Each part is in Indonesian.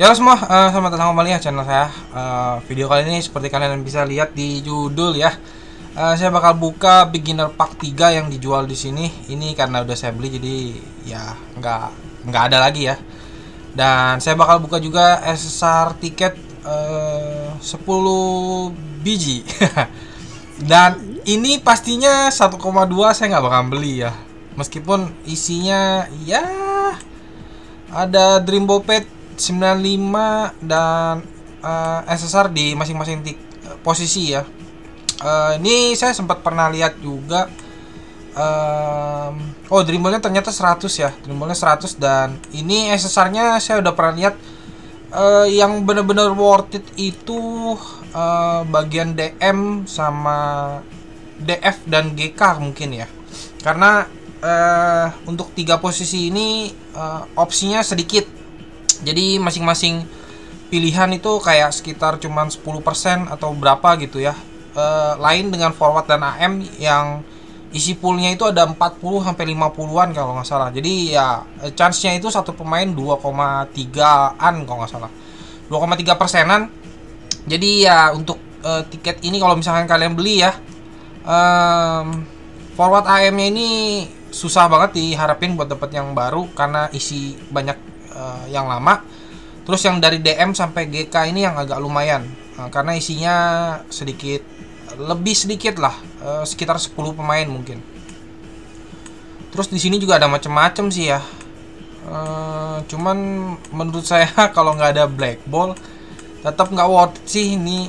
Ya semua, selamat datang kembali ya channel saya. Video kali ini seperti kalian bisa lihat di judul ya, saya bakal buka beginner pack 3 yang dijual di sini. Ini karena udah saya beli jadi ya nggak ada lagi ya. Dan saya bakal buka juga SSR tiket 10 biji. Dan ini pastinya 1,2 saya nggak bakal beli ya. Meskipun isinya ya ada Dreamboat Pet 95 dan SSR di masing-masing posisi ya. Ini saya sempat pernah lihat juga. Oh, Dreamboatnya ternyata 100 ya. Dreamboatnya 100 dan ini SSR-nya saya udah pernah lihat. Yang bener-bener worth it itu bagian DM sama DF dan GK mungkin ya. Karena untuk 3 posisi ini opsinya sedikit, jadi masing-masing pilihan itu kayak sekitar cuman 10% atau berapa gitu ya. Lain dengan forward dan AM yang isi poolnya itu ada 40 sampai 50-an kalau nggak salah. Jadi ya chance-nya itu satu pemain 2,3-an kalau nggak salah, 2,3%-an. Jadi ya untuk tiket ini kalau misalkan kalian beli ya, forward AM-nya ini susah banget diharapin buat dapet yang baru karena isi banyak yang lama. Terus yang dari DM sampai GK ini yang agak lumayan karena isinya sedikit lebih sedikit lah, sekitar 10 pemain mungkin. Terus di sini juga ada macem-macem sih ya, cuman menurut saya kalau nggak ada black ball tetap nggak worth sih ini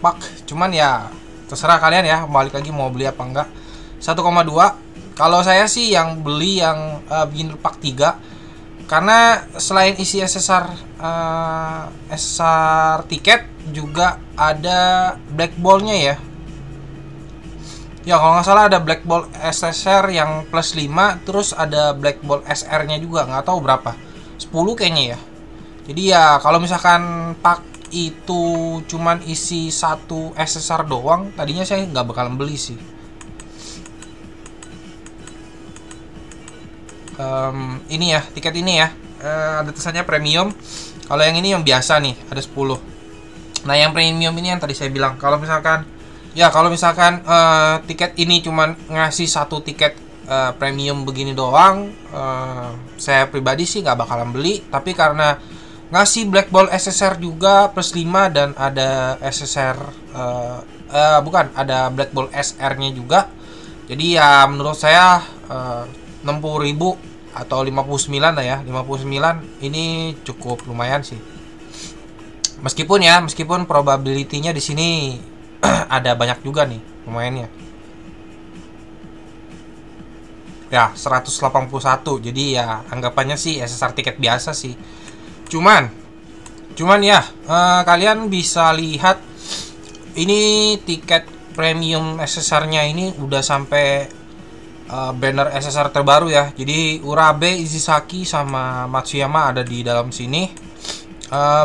pak. Cuman ya terserah kalian ya, balik lagi mau beli apa enggak. 1,2. Kalau saya sih yang beli yang beginner pack 3 karena selain isi SSR tiket juga ada black ball-nya ya. Ya kalau nggak salah ada black ball SSR yang plus 5, terus ada black ball SR-nya juga nggak tahu berapa, 10 kayaknya ya. Jadi ya kalau misalkan pack itu cuman isi 1 SSR doang, tadinya saya nggak bakal beli sih. Ini ya, tiket ini ya, ada tulisannya premium. Kalau yang ini yang biasa nih, ada 10. Nah yang premium ini yang tadi saya bilang, kalau misalkan ya tiket ini cuman ngasih 1 tiket premium begini doang, saya pribadi sih nggak bakalan beli. Tapi karena ngasih black ball SSR juga plus 5 dan ada SSR ada black ball SR-nya juga, jadi ya menurut saya 60.000 atau 59 lah ya, 59 ini cukup lumayan sih. Meskipun ya, meskipun probability-nya di sini ada banyak juga nih pemainnya. Ya, 181. Jadi ya anggapannya sih SSR tiket biasa sih. Cuman ya kalian bisa lihat ini tiket premium SSR-nya ini udah sampai banner SSR terbaru ya. Jadi Urabe, Izisaki sama Matsuyama ada di dalam sini.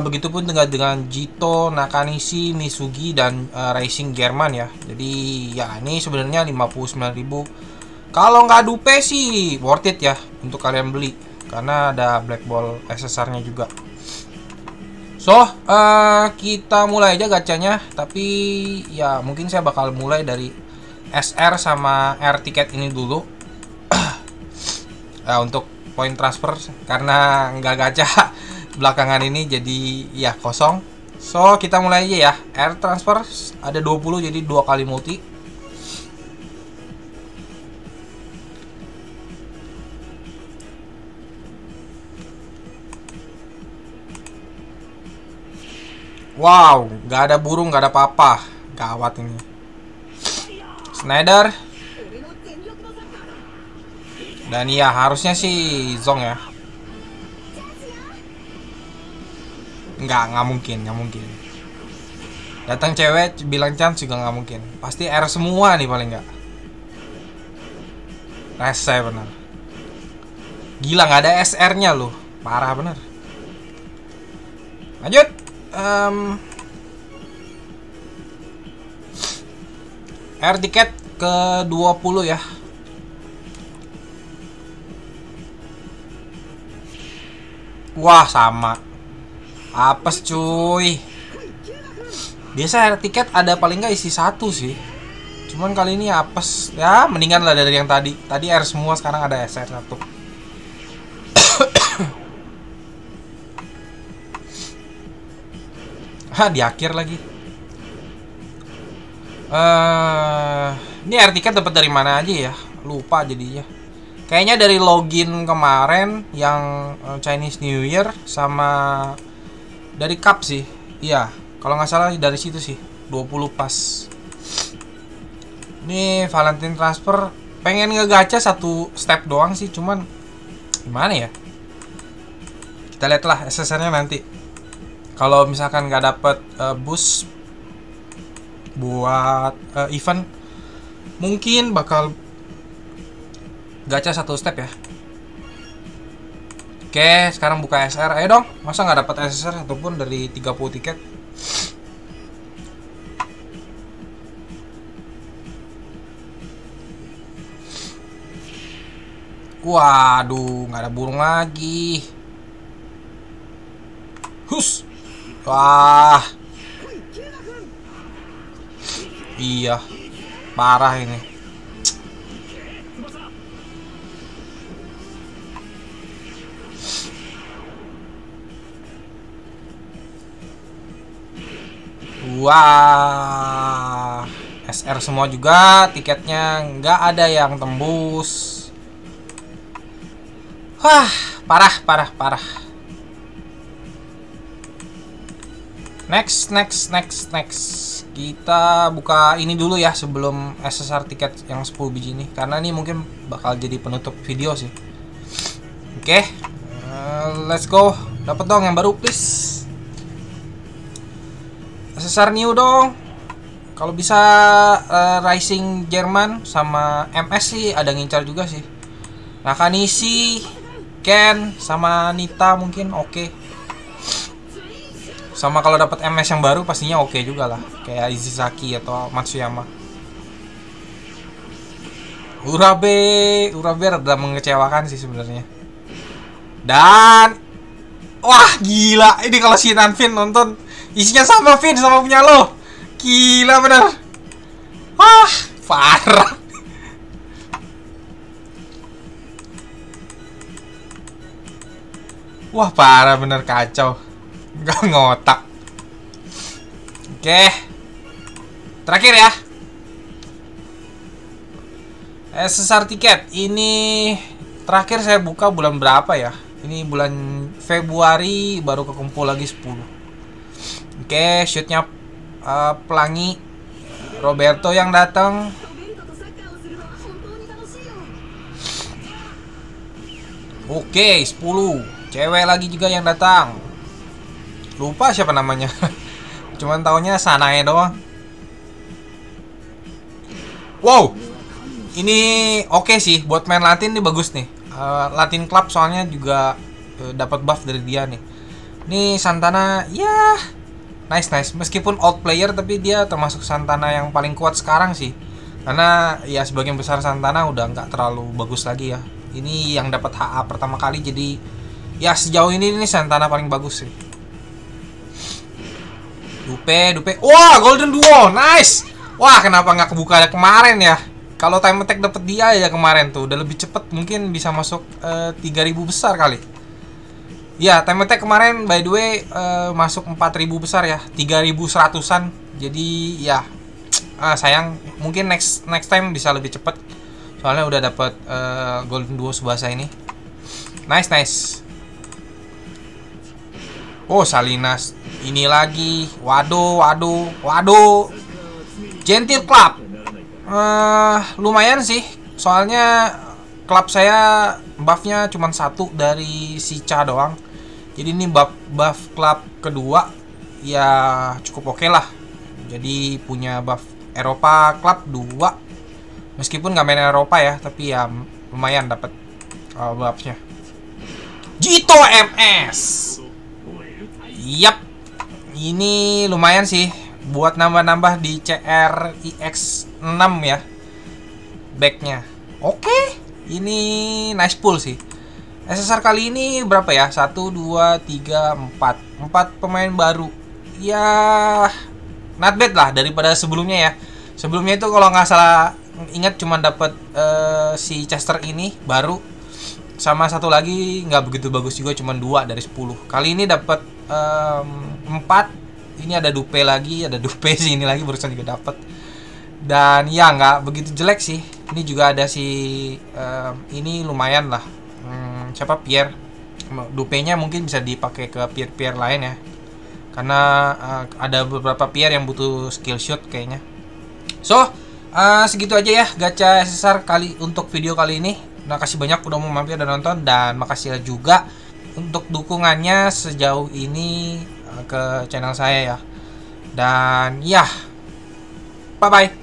Begitupun dengan Jito, Nakanishi, Misugi dan Racing German ya. Jadi ya ini sebenarnya 59.000. Kalau nggak dupe sih worth it ya untuk kalian beli karena ada black ball SSR-nya juga. So, kita mulai aja gacanya. Tapi ya mungkin saya bakal mulai dari SR sama R tiket ini dulu. Untuk poin transfer karena nggak gacha belakangan ini jadi ya kosong. So kita mulai aja ya. R transfer ada 20 jadi 2 kali multi. Wow, nggak ada burung, nggak ada apa-apa. Gawat ini. Schneider. Dan ya harusnya sih Zong ya. Nggak mungkin. Datang cewek bilang chance juga nggak mungkin. Pasti R semua nih paling nggak. Rese bener. Gila nggak ada SR-nya loh. Parah bener. Lanjut. R tiket ke 20 ya. Wah sama. Apes cuy. Biasa air tiket ada paling nggak isi satu sih. Cuman kali ini apes. Ya mendingan lah dari yang tadi. Tadi air semua, sekarang ada SSR satu. Hah, di akhir lagi. Ini air tiket dapat dari mana aja ya? Lupa jadinya. Kayaknya dari login kemarin yang Chinese New Year sama dari cup sih. Iya, kalau nggak salah dari situ sih. 20 pas. Ini Valentine transfer, pengen ngegacha satu step doang sih, cuman gimana ya? Kita lihatlah SSR-nya nanti. Kalau misalkan nggak dapet boost buat event, mungkin bakal gacha satu step ya. Oke, sekarang buka SR. Ayo dong, masa nggak dapat SSR ataupun dari 30 tiket. Waduh, nggak ada burung lagi. Hus. Wah. Iya. Parah ini. Wah, SR semua juga, tiketnya nggak ada yang tembus. Wah, parah. Next. Kita buka ini dulu ya sebelum SSR tiket yang 10 biji ini, karena ini mungkin bakal jadi penutup video sih. Oke, let's go. Dapat dong yang baru, please. SSR new dong. Kalau bisa Racing German sama MS sih ada ngincar juga sih. Nakanishi, Ken sama Nita mungkin oke. Okay. Sama kalau dapat MS yang baru pastinya oke juga lah. Kayak Izisaki atau Matsuyama. Urabe rada mengecewakan sih sebenarnya. Dan wah gila, ini kalau si Nanfin nonton isinya sama Vin, sama punya lo. Gila bener. Wah, parah. Wah, parah bener, kacau. Nggak ngotak. Oke. Terakhir ya. SSR tiket. Ini terakhir saya buka bulan berapa ya? Ini bulan Februari baru kekumpul lagi 10. Oke, shootnya Pelangi Roberto yang datang. Oke, 10 cewek lagi juga yang datang. Lupa siapa namanya. Cuman taunya Sanae doang. Wow, ini oke sih buat main Latin, ini bagus nih. Latin Club soalnya juga dapat buff dari dia nih. Ini Santana ya. Nice. Meskipun old player tapi dia termasuk Santana yang paling kuat sekarang sih. Karena ya sebagian besar Santana udah nggak terlalu bagus lagi ya. Ini yang dapat HA pertama kali, jadi ya sejauh ini Santana paling bagus sih. Dupe. Wah, Golden Duo. Nice. Wah, kenapa nggak kebuka kemarin ya? Kalau time attack dapat dia ya kemarin tuh udah lebih cepet, mungkin bisa masuk 3000 besar kali. Ya, time attack kemarin by the way masuk 4000 besar ya, 3100-an. Jadi ya sayang, mungkin next time bisa lebih cepat. Soalnya udah dapat Golden Duo Tsubasa ini. Nice. Oh, Salinas ini lagi. Waduh. Gentil Club. Lumayan sih. Soalnya klub saya buffnya cuma satu dari si Cha doang. Jadi ini buff klub kedua ya cukup oke lah. Jadi punya buff Eropa klub 2. Meskipun nggak main Eropa ya, tapi ya lumayan dapat buffnya. Jito MS. Yap. Ini lumayan sih buat nambah-nambah di CRIX6 ya. Backnya oke. Ini nice pool sih. SSR kali ini berapa ya? 1, 2, 3, 4 pemain baru. Ya, not bad lah daripada sebelumnya ya. Sebelumnya itu kalau nggak salah ingat cuma dapat si Chester ini baru. Sama satu lagi nggak begitu bagus juga, cuma 2 dari 10. Kali ini dapat 4. Ini ada Dupe lagi, ada Dupe sih ini lagi barusan juga dapat. Dan ya nggak begitu jelek sih. Ini juga ada si ini lumayan lah. Siapa Pierre? Dupe-nya mungkin bisa dipakai ke Pierre-Pierre lain ya. Karena ada beberapa Pierre yang butuh skill shot kayaknya. So, segitu aja ya gacha SSR kali untuk video kali ini. Makasih banyak udah mau mampir dan nonton, dan makasih juga untuk dukungannya sejauh ini ke channel saya ya. Dan ya, bye-bye.